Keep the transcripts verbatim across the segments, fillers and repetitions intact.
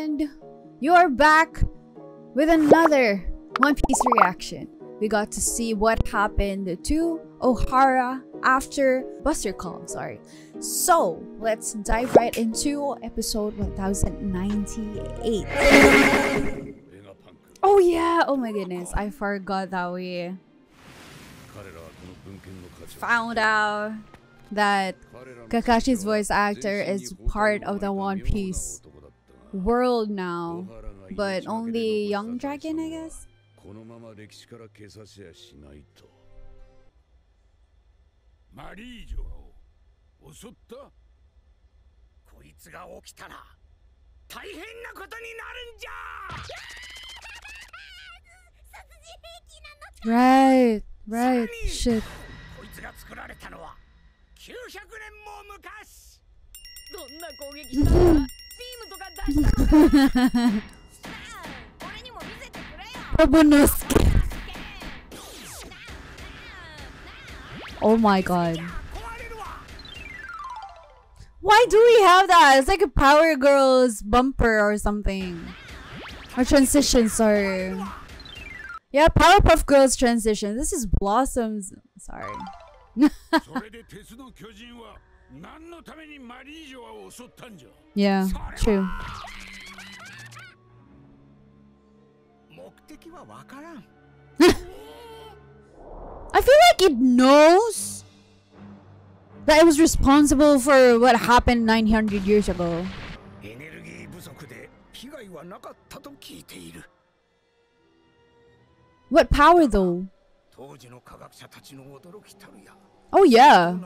And you're back with another One Piece reaction. We got to see what happened to Ohara after Buster Call, sorry. So let's dive right into episode one thousand ninety-eight. Oh yeah, oh my goodness, I forgot that we found out that Kakashi's voice actor is part of the One Piece world now, but only Young Dragon, I guess? Marie Joa, right, right, shit. Oh my god. Why do we have that? It's like a Power Girls bumper or something. Or transition, sorry. Yeah, Powerpuff Girls transition. This is Blossoms. Sorry. Yeah, true. I feel like it knows that it was responsible for what happened nine hundred years ago. What power though? Oh yeah.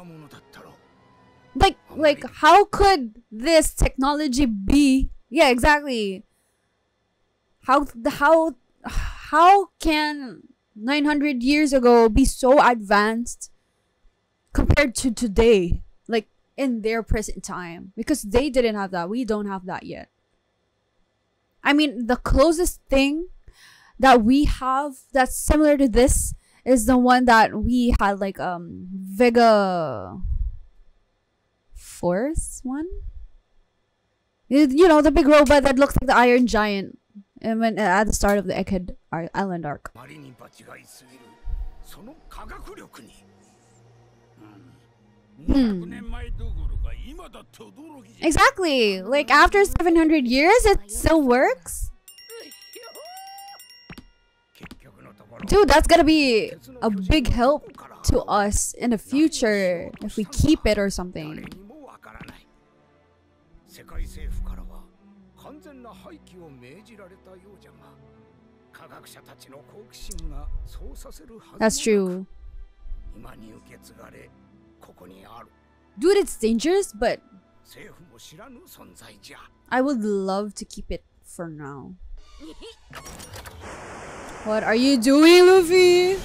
Like, like how could this technology be? Yeah, exactly. How, how, how can nine hundred years ago be so advanced compared to today, like in their present time? Because they didn't have that. We don't have that yet. I mean, the closest thing that we have that's similar to this is the one that we had, like um Vega Force One, you know, the big robot that looks like the Iron Giant at the start of the Egghead Island arc. Hmm. Exactly. Like after seven hundred years, it still works. Dude, that's gonna be a big help to us in the future if we keep it or something. That's true. Dude, it's dangerous, but I would love to keep it for now. What are you doing, Luffy?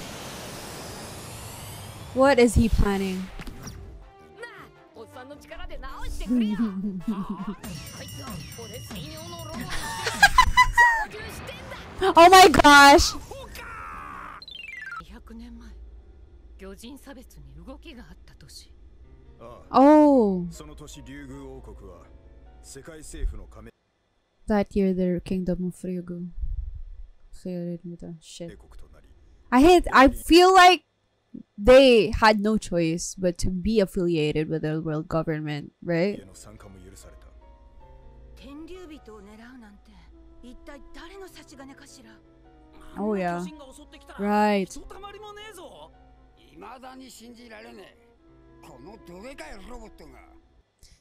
What is he planning? Oh my gosh! Oh! That year, the Kingdom of Ryugu. Shit. I hate. I feel like they had no choice but to be affiliated with the world government, right? Oh yeah. Right.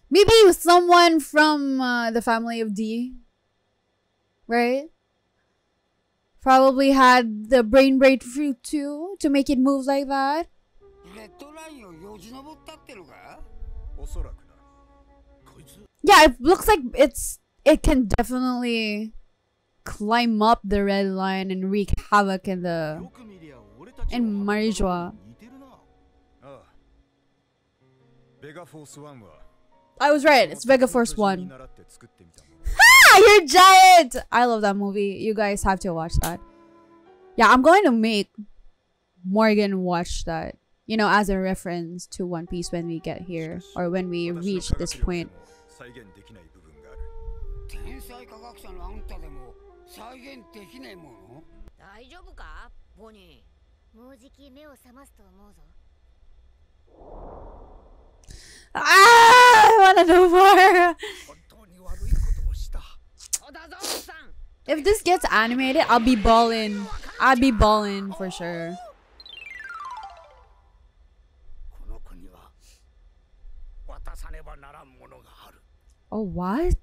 Maybe someone from uh, the family of D, right? Probably had the brain braid fruit too to make it move like that. Yeah, it looks like it's it can definitely climb up the red line and wreak havoc in the in Marie Joa. I was right. It's Vega Force One. Ha! You're giant. I love that movie. You guys have to watch that. Yeah, I'm going to make Morgan watch that. you know, as a reference to One Piece when we get here or when we reach this point. Ah, I wanna know more. If this gets animated, I'll be ballin'. I'll be ballin' for sure. Oh, what?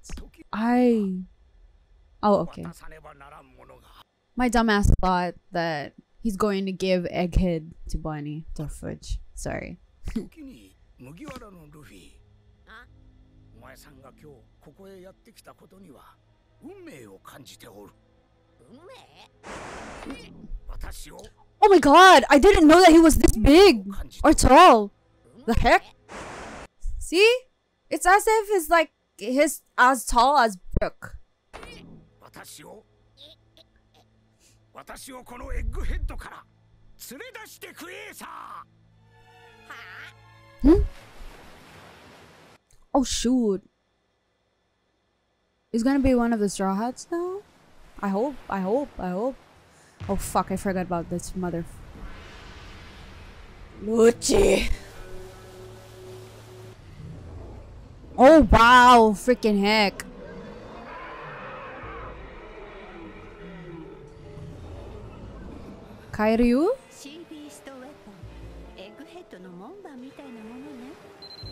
I... Oh, okay. My dumbass thought that he's going to give Egghead to Bonnie. To Fudge. Sorry. Oh my god! I didn't know that he was this big! Or tall! The heck? See? It's as if it's like he's as tall as Brook. Hmm? Oh shoot. He's gonna be one of the Straw Hats now? I hope, I hope, I hope. Oh fuck, I forgot about this mother... Lucci! Oh wow, freaking heck. Kairyu?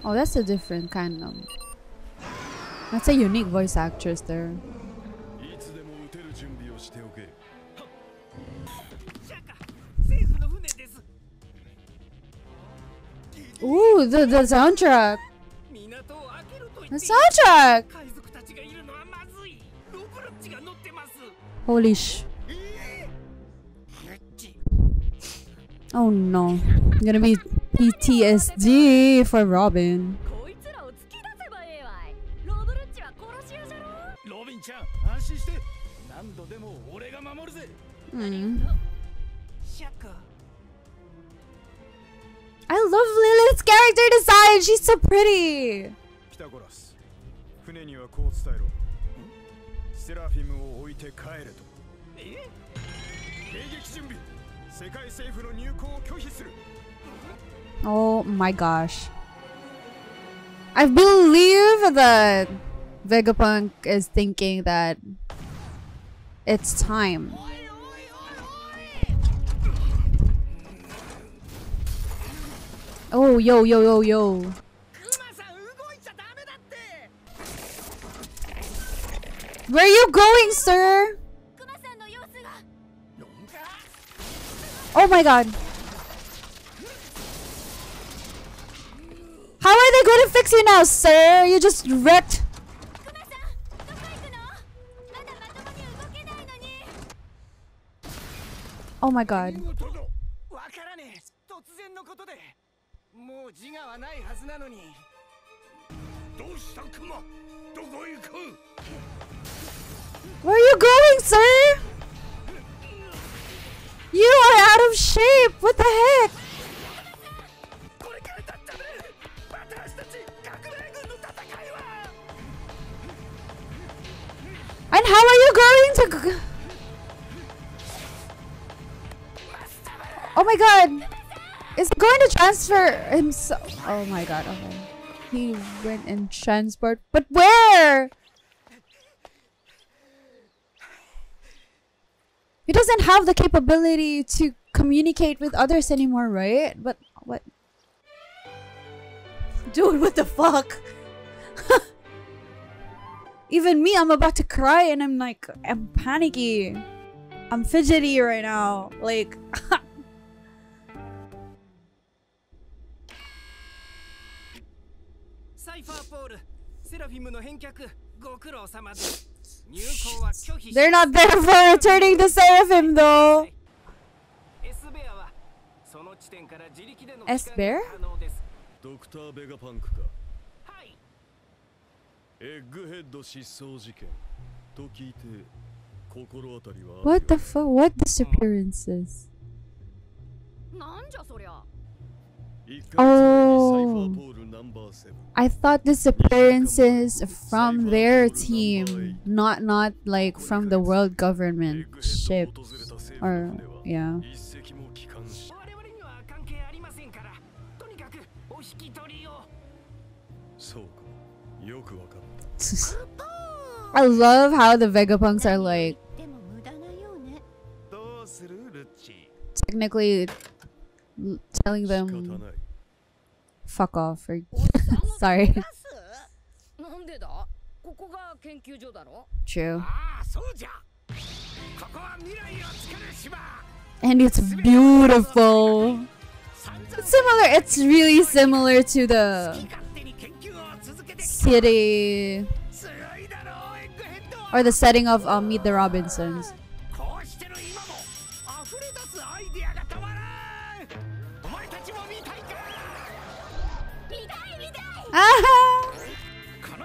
Oh, that's a different kind of... That's a unique voice actress there. Ooh, the, the soundtrack! The soundtrack! Holy sh... Oh no, I'm gonna be P T S D for Robin. Mm. I love Lilith's character design. She's so pretty. Oh my gosh. I believe that Vegapunk is thinking that it's time. Oh, yo, yo, yo, yo. Where are you going, sir? Oh my god. How are they going to fix you now, sir? You just wrecked. Oh my god. Where are you going, sir? You are out of shape! What the heck? And how are you going to... G oh my god! Is he going to transfer himself? Oh my god, okay. He went and transport. But where? He doesn't have the capability to communicate with others anymore, right? But what? Dude, what the fuck? Even me, I'm about to cry and I'm like, I'm panicky. I'm fidgety right now. Like, they're not there for returning the Seraphim though. S-Bear? Doctor Vegapunk. What the fuck? What disappearances? Oh, I thought this appearances from their team, not not like from the world government ships or yeah. I love how the Vegapunks are like technically telling them fuck off or sorry. True. And it's beautiful. It's similar, it's really similar to the city or the setting of uh, Meet the Robinsons. Ah! Mm.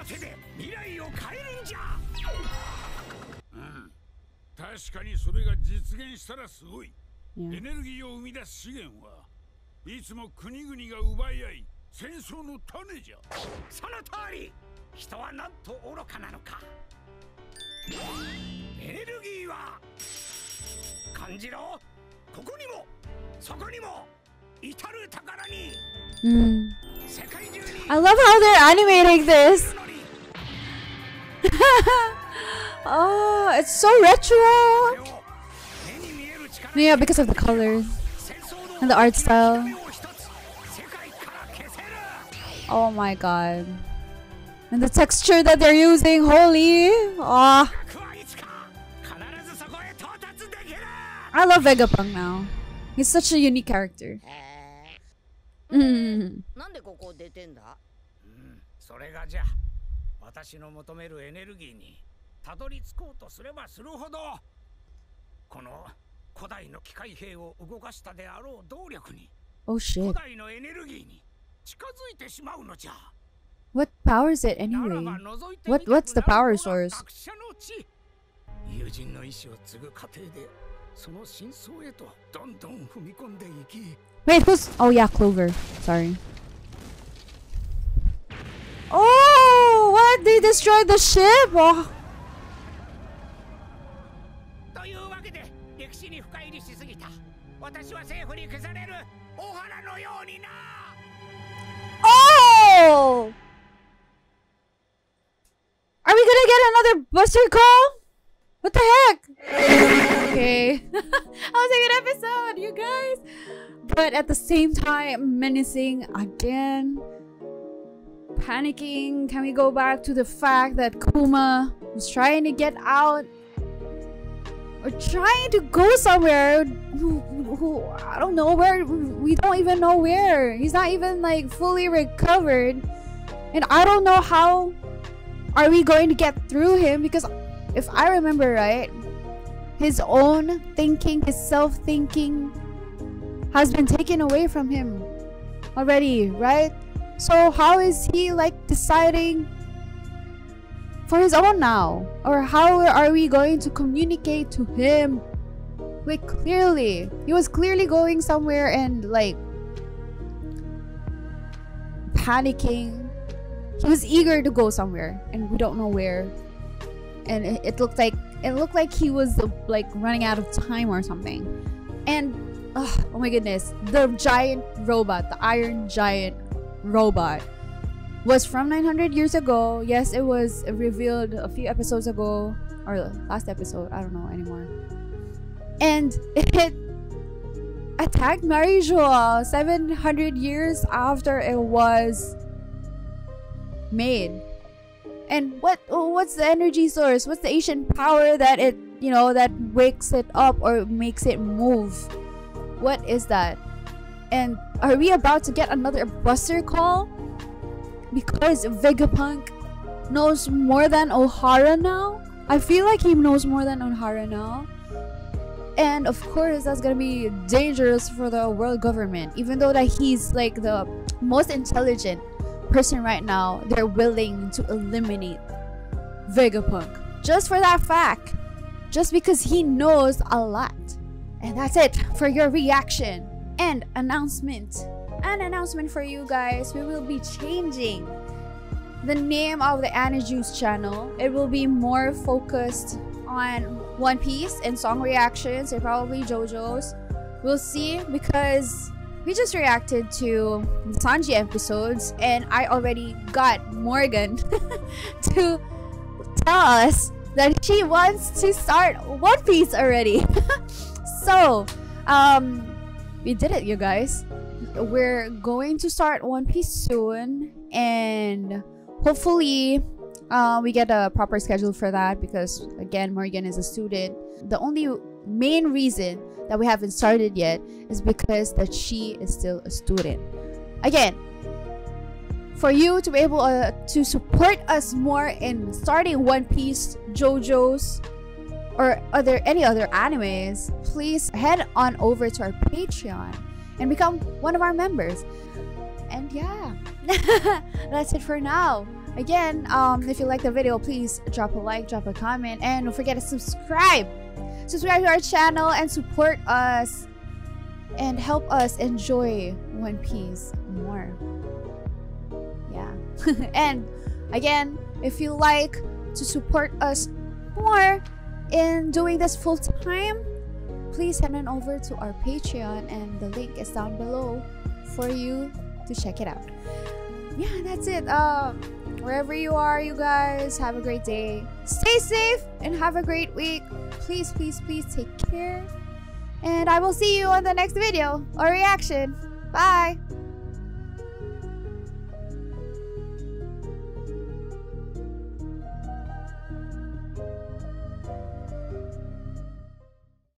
I love how they're animating this. Oh, it's so retro. Yeah, because of the colors and the art style. Oh my god. And the texture that they're using, holy. Oh. I love Vegapunk now. He's such a unique character. Mm. Oh shit. What powers it anyway? What what's the power source? Wait, who's... Oh yeah, Clover. Sorry. Oh, what? They destroyed the ship? Oh. Oh! Are we gonna get another Buster Call? What the heck? Okay. That was a good episode, you guys. But at the same time, menacing again. Panicking. Can we go back to the fact that Kuma was trying to get out? Or trying to go somewhere who, who I don't know where. We don't even know where. He's not even like fully recovered. And I don't know how are we going to get through him, because if I remember right, his own thinking, his self-thinking has been taken away from him already, right? So how is he like deciding for his own now? Or how are we going to communicate to him? Wait, clearly, he was clearly going somewhere and like panicking. He was eager to go somewhere and we don't know where. And it looked like it looked like he was like running out of time or something. And ugh, oh my goodness, the giant robot, the Iron Giant robot, was from nine hundred years ago. Yes, it was revealed a few episodes ago, or last episode, I don't know anymore. And it attacked Marie Joa seven hundred years after it was made. And what what's the energy source? What's the ancient power that it, you know, that wakes it up or makes it move? What is that? And are we about to get another Buster Call? Because Vegapunk knows more than Ohara now? I feel like he knows more than Ohara now. And of course that's gonna be dangerous for the world government. Even though that he's like the most intelligent person right now, they're willing to eliminate Vegapunk just for that fact, just because he knows a lot. And that's it for your reaction and announcement An announcement for you guys, we will be changing the name of the AniJews channel. It will be more focused on One Piece and song reactions and probably JoJo's. We'll see, because we just reacted to the Sanji episodes and I already got Morgan to tell us that she wants to start One Piece already. So, um, we did it, you guys. We're going to start One Piece soon, and hopefully uh, we get a proper schedule for that, because again, Morgan is a student. The only main reason that we haven't started yet is because that she is still a student. Again, for you to be able uh, to support us more in starting One Piece, JoJo's, or other any other animes, please head on over to our Patreon and become one of our members. And yeah, that's it for now. Again, um, if you like the video, please drop a like, drop a comment, and don't forget to subscribe. Subscribe to our channel and support us and help us enjoy One Piece more. Yeah. And again, if you like to support us more in doing this full time, please head on over to our Patreon, and the link is down below for you to check it out. Yeah, that's it. Um, wherever you are, you guys, have a great day. Stay safe and have a great week. Please, please, please take care. And I will see you on the next video or reaction. Bye.